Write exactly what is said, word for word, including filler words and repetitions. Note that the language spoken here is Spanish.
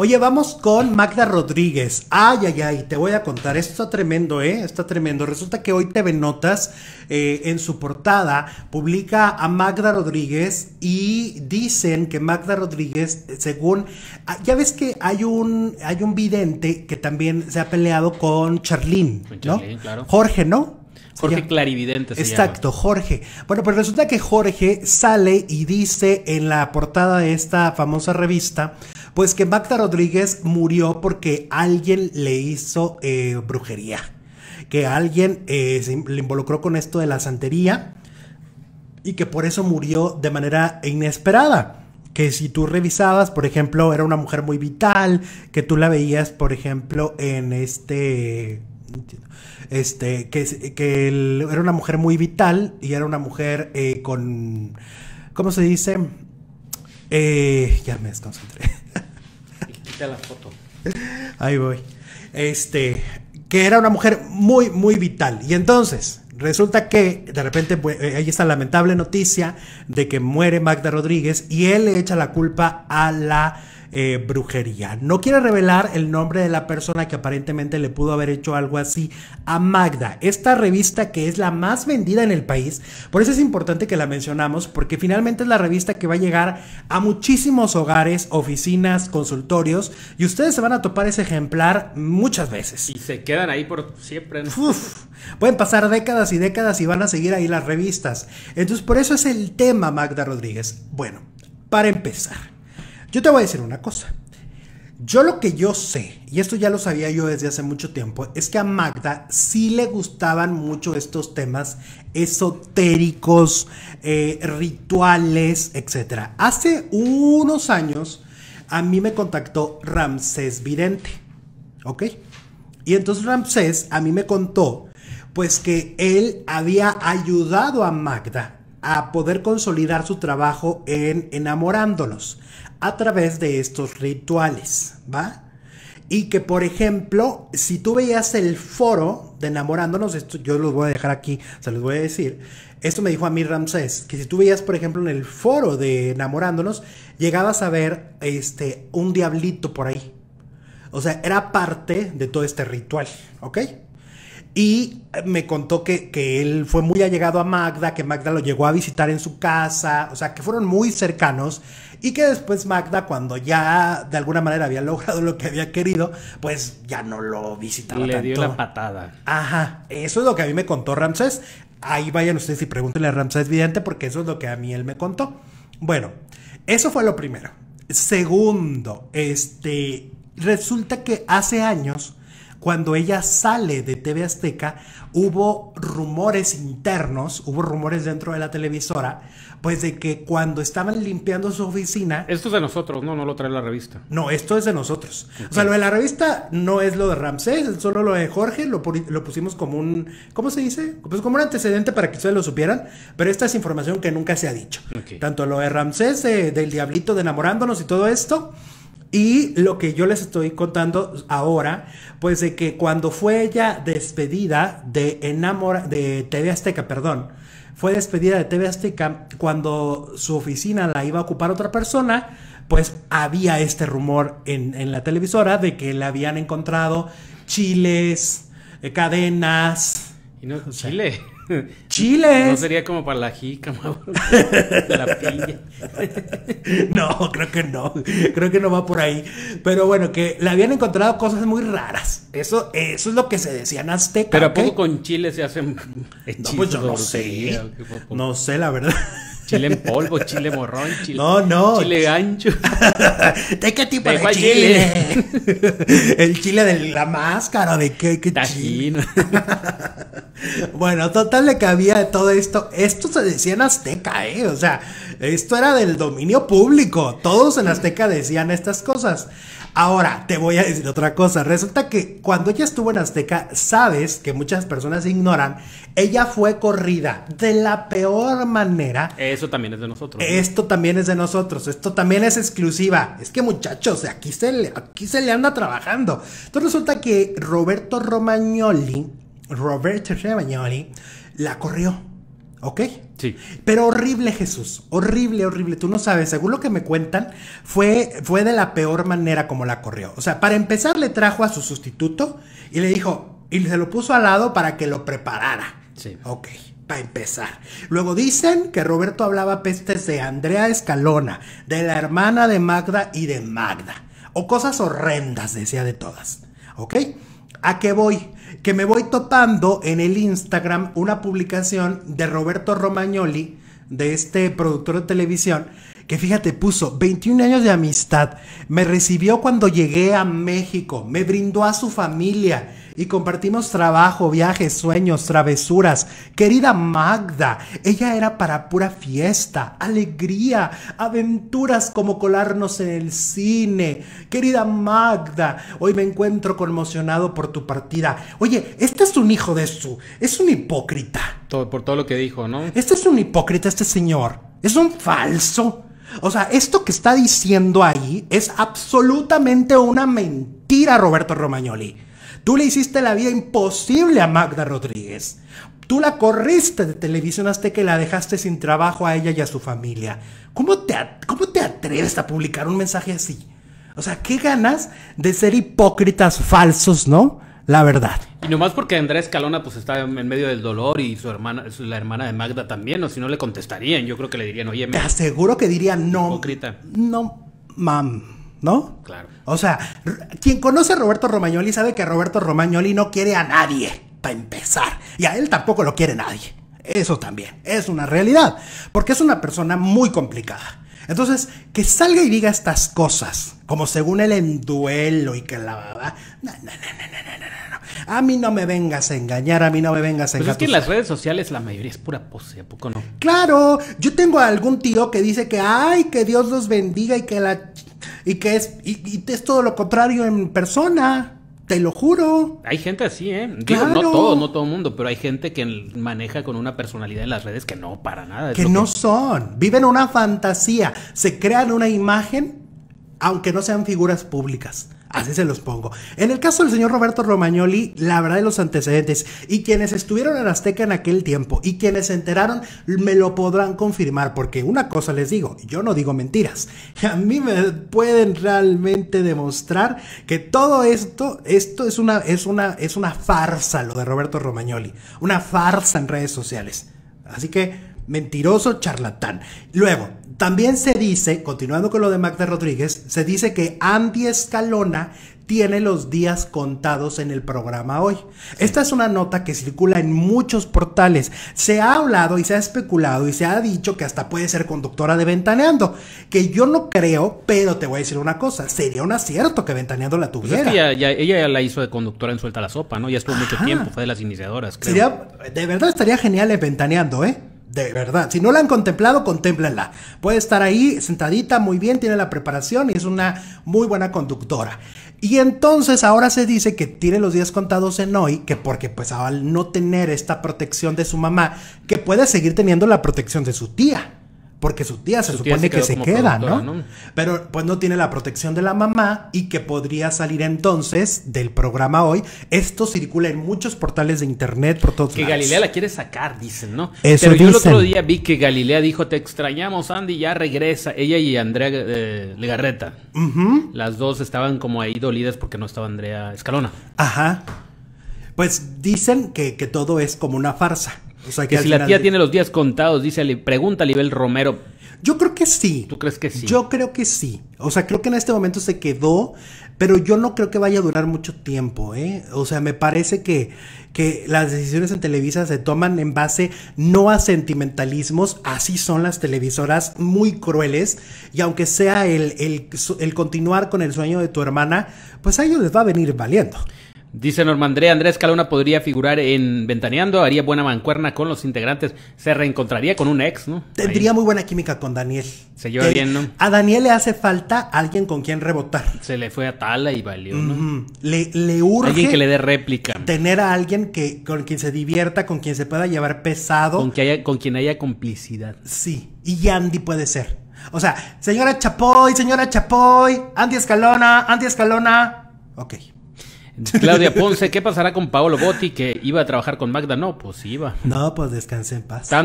Oye, vamos con Magda Rodríguez. Ay, ay, ay, te voy a contar. Esto está tremendo, ¿eh? Está tremendo. Resulta que hoy T V Notas, eh, en su portada, publica a Magda Rodríguez y dicen que Magda Rodríguez, según... Ya ves que hay un, hay un vidente que también se ha peleado con Charlene, ¿no? Con Charlene, claro. Jorge, ¿no? Jorge Clarividente se llama. Exacto, Jorge. Bueno, pues resulta que Jorge sale y dice en la portada de esta famosa revista, pues que Magda Rodríguez murió porque alguien le hizo eh, brujería, que alguien eh, se le involucró con esto de la santería y que por eso murió de manera inesperada. Que si tú revisabas, por ejemplo, era una mujer muy vital, que tú la veías, por ejemplo, en este... Este, que, que él, era una mujer muy vital y era una mujer eh, con, ¿cómo se dice? Eh, ya me desconcentré. Quita la foto. Ahí voy. Este, que era una mujer muy, muy vital. Y entonces, resulta que de repente pues, hay esta lamentable noticia de que muere Magda Rodríguez y él le echa la culpa a la... Eh, brujería. No quiere revelar el nombre de la persona que aparentemente le pudo haber hecho algo así a Magda. Esta revista que es la más vendida en el país, por eso es importante que la mencionamos, porque finalmente es la revista que va a llegar a muchísimos hogares, oficinas, consultorios, y ustedes se van a topar ese ejemplar muchas veces. Y se quedan ahí por siempre, ¿no? Uf, pueden pasar décadas y décadas y van a seguir ahí las revistas. Entonces por eso es el tema Magda Rodríguez. Bueno, para empezar, yo te voy a decir una cosa. Yo lo que yo sé, y esto ya lo sabía yo desde hace mucho tiempo, es que a Magda sí le gustaban mucho estos temas esotéricos, eh, rituales, etcétera. Hace unos años a mí me contactó Ramsés Vidente, ¿ok? Y entonces Ramsés a mí me contó pues que él había ayudado a Magda a poder consolidar su trabajo en Enamorándonos a través de estos rituales, ¿va? Y que, por ejemplo, si tú veías el foro de Enamorándonos, esto yo los voy a dejar aquí, se los voy a decir, esto me dijo a mí Ramsés, que si tú veías, por ejemplo, en el foro de Enamorándonos, llegabas a ver este, un diablito por ahí. O sea, era parte de todo este ritual, ¿ok? Y me contó que, que él fue muy allegado a Magda, que Magda lo llegó a visitar en su casa, o sea, que fueron muy cercanos y que después Magda, cuando ya de alguna manera había logrado lo que había querido, pues ya no lo visitaba tanto. Le dio la patada. Ajá, eso es lo que a mí me contó Ramsés. Ahí vayan ustedes y pregúntenle a Ramsés Vidente porque eso es lo que a mí él me contó. Bueno, eso fue lo primero. Segundo, este, resulta que hace años... Cuando ella sale de T V Azteca, hubo rumores internos, hubo rumores dentro de la televisora, pues de que cuando estaban limpiando su oficina... Esto es de nosotros, no, no lo trae la revista. No, esto es de nosotros. Okay. O sea, lo de la revista no es lo de Ramsés, es solo lo de Jorge, lo, lo pusimos como un... ¿Cómo se dice? Pues como un antecedente para que ustedes lo supieran, pero esta es información que nunca se ha dicho. Okay. Tanto lo de Ramsés, eh, del diablito, de Enamorándonos y todo esto... Y lo que yo les estoy contando ahora, pues de que cuando fue ella despedida de, enamora, de T V Azteca, perdón, fue despedida de T V Azteca, cuando su oficina la iba a ocupar otra persona, pues había este rumor en, en la televisora de que le habían encontrado chiles, eh, cadenas. ¿Y no, o sea, chile? Chiles. No sería como para la jícama, la pilla. No, creo que no. Creo que no va por ahí. Pero bueno, que le habían encontrado cosas muy raras. Eso, eso es lo que se decía en Azteca. Pero ¿a poco con chile se hacen hechizos? No, pues yo no sé. No sé, la verdad. Chile en polvo, chile morrón, chile... No, no. Chile gancho. ¿De qué tipo de, de chile? chile? El chile de la máscara, ¿de qué, qué chile? Bueno, total le cabía de todo esto. Esto se decía en Azteca, ¿eh? O sea, esto era del dominio público. Todos en Azteca decían estas cosas. Ahora, te voy a decir otra cosa. Resulta que cuando ella estuvo en Azteca, sabes que muchas personas ignoran, ella fue corrida de la peor manera. Eso también es de nosotros. Esto también es de nosotros. Esto también es exclusiva. Es que muchachos, aquí se le, aquí se le anda trabajando. Entonces resulta que Roberto Romagnoli, Roberto Romagnoli, la corrió. ¿Ok? Sí. Pero horrible, Jesús. Horrible, horrible. Tú no sabes. Según lo que me cuentan, fue, fue de la peor manera como la corrió. O sea, para empezar, le trajo a su sustituto y le dijo... Y se lo puso al lado para que lo preparara. Sí. Ok, para empezar. Luego dicen que Roberto hablaba pestes de Andrea Escalona, de la hermana de Magda y de Magda. O cosas horrendas, decía de todas. ¿Ok? ¿A qué voy? Que me voy topando en el Instagram una publicación de Roberto Romagnoli, de este productor de televisión, que fíjate, puso veintiún años de amistad, me recibió cuando llegué a México, me brindó a su familia y compartimos trabajo, viajes, sueños, travesuras. Querida Magda, ella era para pura fiesta, alegría, aventuras como colarnos en el cine. Querida Magda, hoy me encuentro conmocionado por tu partida. Oye, este es un hijo de su, es un hipócrita. Todo, por todo lo que dijo, ¿no? Este es un hipócrita, este señor, es un falso. O sea, esto que está diciendo ahí es absolutamente una mentira, Roberto Romagnoli. Tú le hiciste la vida imposible a Magda Rodríguez. Tú la corriste de Televisión Azteca y la dejaste sin trabajo a ella y a su familia. ¿Cómo te, cómo te atreves a publicar un mensaje así? O sea, qué ganas de ser hipócritas falsos, ¿no? La verdad. Y nomás porque Andrea Escalona pues está en medio del dolor y su hermana, la hermana de Magda también, o si no le contestarían, yo creo que le dirían, oye... Te aseguro que dirían no. Hipócrita. No, mam. ¿No? Claro. O sea, quien conoce a Roberto Romagnoli sabe que Roberto Romagnoli no quiere a nadie, para empezar. Y a él tampoco lo quiere nadie. Eso también es una realidad, porque es una persona muy complicada. Entonces, que salga y diga estas cosas, como según él en duelo y que la... No, no, no, no, no, no, no. A mí no me vengas a engañar, a mí no me vengas a engañar. Pues es que en las redes sociales la mayoría es pura pose, ¿a poco no? Claro, yo tengo a algún tío que dice que, ay, que Dios los bendiga y que la... Y que es, y, y es todo lo contrario en persona, te lo juro. Hay gente así, ¿eh? Digo, claro. No todo, no todo el mundo, pero hay gente que maneja con una personalidad en las redes que no, para nada. Que no que... son, viven una fantasía, se crean una imagen, aunque no sean figuras públicas. Así se los pongo. En el caso del señor Roberto Romagnoli, la verdad de los antecedentes, y quienes estuvieron en Azteca en aquel tiempo, y quienes se enteraron, me lo podrán confirmar, porque una cosa les digo, yo no digo mentiras. A mí me pueden realmente demostrar que todo esto, esto es una, es una, es una farsa lo de Roberto Romagnoli, una farsa en redes sociales. Así que, mentiroso, charlatán. Luego, también se dice, continuando con lo de Magda Rodríguez, se dice que Andy Escalona tiene los días contados en el programa Hoy. Esta es una nota que circula en muchos portales. Se ha hablado y se ha especulado y se ha dicho que hasta puede ser conductora de Ventaneando, que yo no creo, pero te voy a decir una cosa, sería un acierto que Ventaneando la tuviera. Pues es que ya, ya, ella ya la hizo de conductora en Suelta la Sopa, ¿no? Ya estuvo mucho tiempo, fue de las iniciadoras, creo. Sería, de verdad estaría genial en Ventaneando, ¿eh? De verdad, si no la han contemplado, contémplenla. Puede estar ahí sentadita muy bien, tiene la preparación y es una muy buena conductora. Y entonces ahora se dice que tiene los días contados en Hoy, que porque pues al no tener esta protección de su mamá, que puede seguir teniendo la protección de su tía. Porque su tía se su supone tía se que se queda, ¿no? ¿no? Pero pues no tiene la protección de la mamá y que podría salir entonces del programa Hoy. Esto circula en muchos portales de internet por todos lados. Que Galilea la quiere sacar, dicen, ¿no? Eso Pero dicen. Yo el otro día vi que Galilea dijo, te extrañamos, Andy, ya regresa. Ella y Andrea eh, Legarreta. Uh-huh. Las dos estaban como ahí dolidas porque no estaba Andrea Escalona. Ajá. Pues dicen que, que todo es como una farsa. O sea, que, que si la tía de... tiene los días contados, dice, pregunta a Liver Romero. Yo creo que sí. ¿Tú crees que sí? Yo creo que sí. O sea, creo que en este momento se quedó, pero yo no creo que vaya a durar mucho tiempo, ¿eh? O sea, me parece que, que las decisiones en Televisa se toman en base no a sentimentalismos, así son las televisoras muy crueles, y aunque sea el, el, el continuar con el sueño de tu hermana, pues a ellos les va a venir valiendo. Dice Norma Andrea, Andrea Escalona podría figurar en Ventaneando, haría buena mancuerna con los integrantes, se reencontraría con un ex, ¿no? Tendría Ahí. muy buena química con Daniel. Se lleva bien, ¿no? A Daniel le hace falta alguien con quien rebotar. Se le fue a Tala y valió, ¿no? Mm-hmm. le, le urge... Alguien que le dé réplica. Tener a alguien que, con quien se divierta, con quien se pueda llevar pesado. Con, que haya, con quien haya complicidad. Sí, y Andy puede ser. O sea, señora Chapoy, señora Chapoy, Andy Escalona, Andy Escalona. Ok. Claudia Ponce, ¿qué pasará con Paolo Botti que iba a trabajar con Magda? No, pues iba. No, pues descanse en paz. Tan